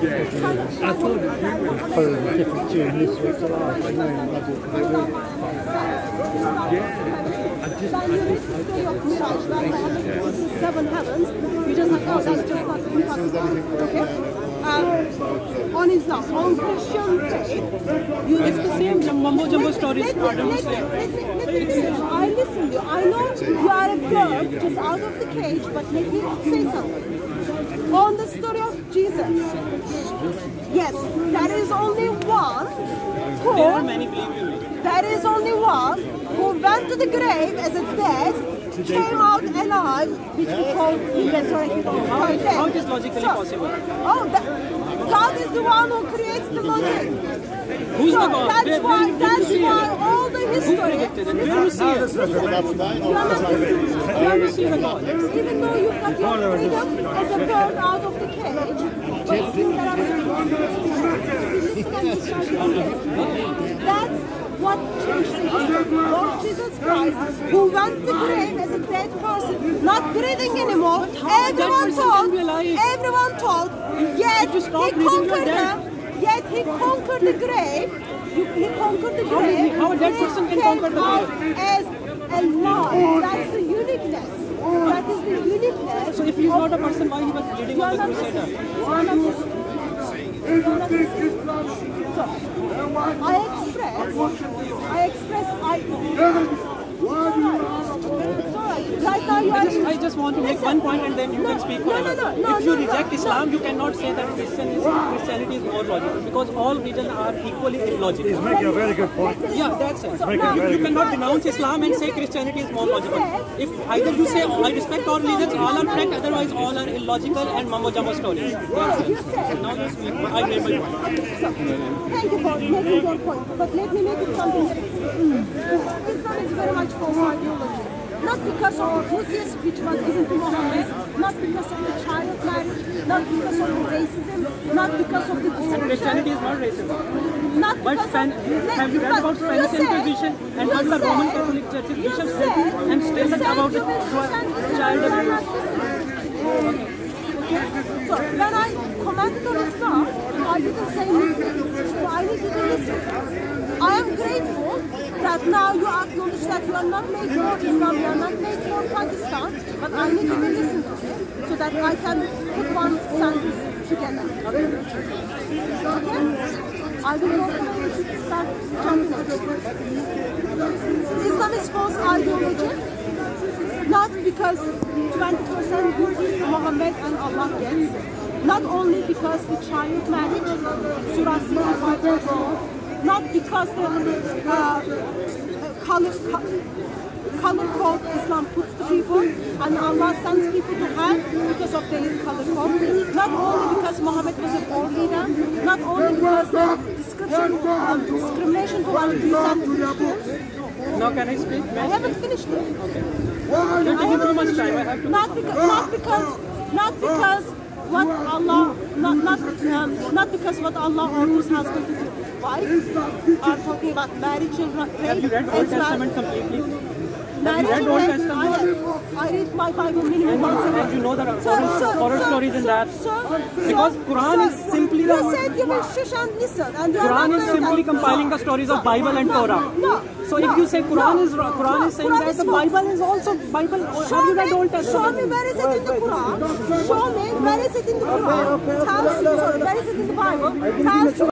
seven heavens. You just have to go, that's just part of Pakistan. Okay? On Islam, on Christianity, it's the same mumbo jumbo stories. I listen to you. I know you are a bird just out of the cage, but let me say something. On the story of Jesus, yes, there is only one who, went to the grave as a dead, came out alive, which we call the resurrection of Christ. How is logically possible? Oh, God is the one who creates the logic. Who's the God? That's why all the history. Where you see it? Where you see the God? Even though you got your freedom as a bird out of the cage, but still there are that's what changed the Lord Jesus Christ, who went to the grave as a dead person, not breathing anymore. Everyone thought, yet he conquered them, yet he conquered the grave. He conquered the grave. How a dead person can conquer the grave? As a lion. That's the uniqueness. That is the uniqueness. So if he is not a person, why he was leading on the crusader? I just want to make one point and then you can speak forever. If you reject Islam, you cannot say that Christianity is more logical, because all religions are equally illogical. He's making a very good point. Yeah, that's it. You cannot denounce Islam and say Christianity is more logical. If either you say, I respect all religions, all are correct, otherwise all are illogical and mumbo jumbo stories. That's it. Now you speak. I made my point. Thank you for making your point, but let me make it something different. Islam is very much false ideology. Not because of Buddhism, which was given to Muhammad, not because of the child marriage, not because of the racism, not because of the discrimination. Christianity is not racism. Have you read about Spanish Inquisition and how the Roman Catholic Church is bishops and states about child abuse? So when I commented on Islam, I didn't say anything, so I need you to listen. I am grateful that now you acknowledge that you are not made for Islam, you are not made for Pakistan, but I need you to listen to it so that I can put one sentence together. Okay? I will not start jumping on. Islam is false ideology. Not because 20% good Muhammad and Allah gets, not only because the child marriage, Surah 65, not because the color code Islam puts to people and Allah sends people to hell because of their color code, not only because Muhammad was a poor leader, not only because the discrimination to our descendants. Now can I speak? I haven't finished it. Okay. Well, you have too much time. I have to. Not because what Allah, not because what Allah orders husband to do. Wife are talking about marriage and rape. Have you read Old Testament completely? I read my Bible minimum once a week. You know there are horror stories in that. Because Quran is simply the word. You said you will shush and listen. Quran is simply compiling the stories of Bible and Torah. So if you say Quran is saying that the Bible is also Bible. Have you read Old Testament? Show me where is it in the Quran. Tell me where is it in the Bible.